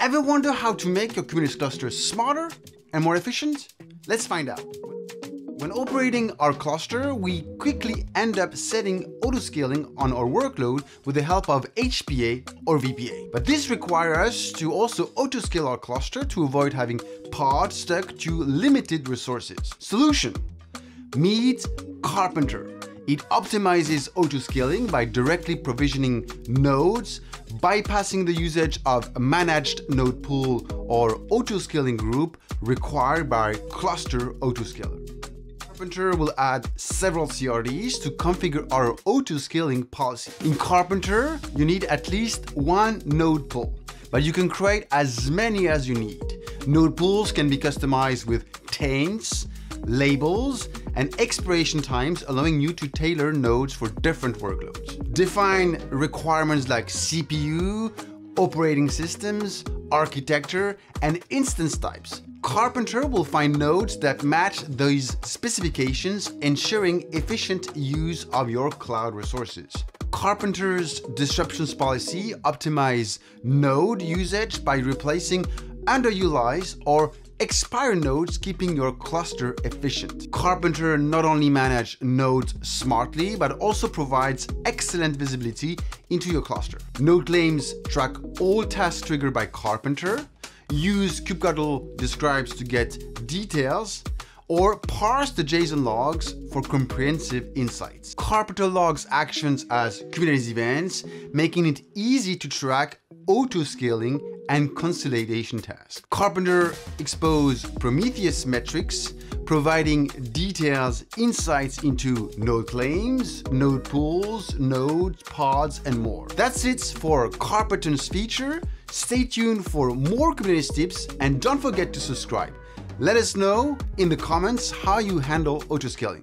Ever wonder how to make your Kubernetes cluster smarter and more efficient? Let's find out. When operating our cluster, we quickly end up setting auto-scaling on our workload with the help of HPA or VPA. But this requires us to also auto-scale our cluster to avoid having pods stuck to limited resources. Solution: meet Karpenter. It optimizes auto-scaling by directly provisioning nodes, bypassing the usage of a managed node pool or auto-scaling group required by cluster autoscaler. Karpenter will add several CRDs to configure our auto-scaling policy. In Karpenter, you need at least one node pool, but you can create as many as you need. Node pools can be customized with taints, labels, and expiration times, allowing you to tailor nodes for different workloads. Define requirements like CPU, operating systems, architecture, and instance types. Karpenter will find nodes that match those specifications, ensuring efficient use of your cloud resources. Karpenter's disruptions policy optimizes node usage by replacing underutilized or expired nodes, keeping your cluster efficient. Karpenter not only manages nodes smartly, but also provides excellent visibility into your cluster. Node claims track all tasks triggered by Karpenter. Use kubectl describes to get details, or parse the JSON logs for comprehensive insights. Karpenter logs actions as Kubernetes events, making it easy to track auto-scaling and consolidation tasks. Karpenter exposes Prometheus metrics, providing detailed insights into node claims, node pools, nodes, pods, and more. That's it for Karpenter's feature. Stay tuned for more Kubernetes tips, and don't forget to subscribe. Let us know in the comments how you handle auto-scaling.